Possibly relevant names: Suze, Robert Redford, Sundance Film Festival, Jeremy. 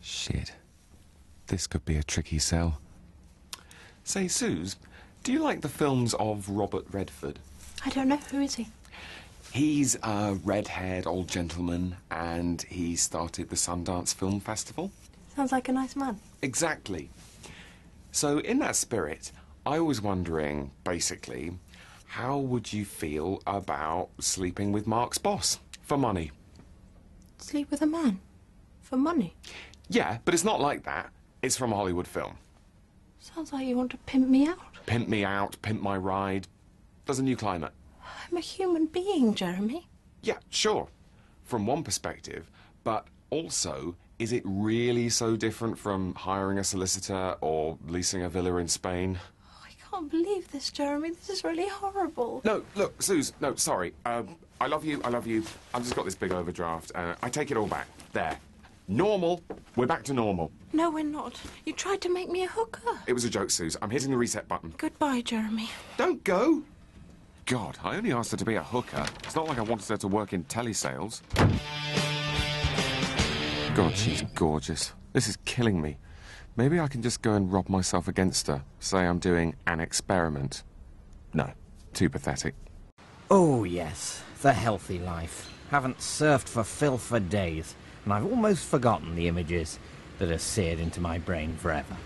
Shit. This could be a tricky sell. Say, Suze, do you like the films of Robert Redford? I don't know. Who is he? He's a red-haired old gentleman, and he started the Sundance Film Festival. Sounds like a nice man. Exactly. So, in that spirit, I was wondering, basically, how would you feel about sleeping with Mark's boss for money? Sleep with a man? For money? Yeah, but it's not like that. It's from a Hollywood film. Sounds like you want to pimp me out. Pimp me out, pimp my ride. There's a new climate. I'm a human being, Jeremy. Yeah, sure. From one perspective, but also, is it really so different from hiring a solicitor or leasing a villa in Spain? Oh, I can't believe this, Jeremy. This is really horrible. No, look, Suze, no, sorry. I love you, I love you. I've just got this big overdraft, and I take it all back. There. Normal. We're back to normal. No, we're not. You tried to make me a hooker. It was a joke, Suze. I'm hitting the reset button. Goodbye, Jeremy. Don't go. God, I only asked her to be a hooker. It's not like I wanted her to work in telesales. God, she's gorgeous. This is killing me. Maybe I can just go and rub myself against her, say I'm doing an experiment. No, too pathetic. Oh, yes, the healthy life. Haven't surfed for filth for days, and I've almost forgotten the images that are seared into my brain forever.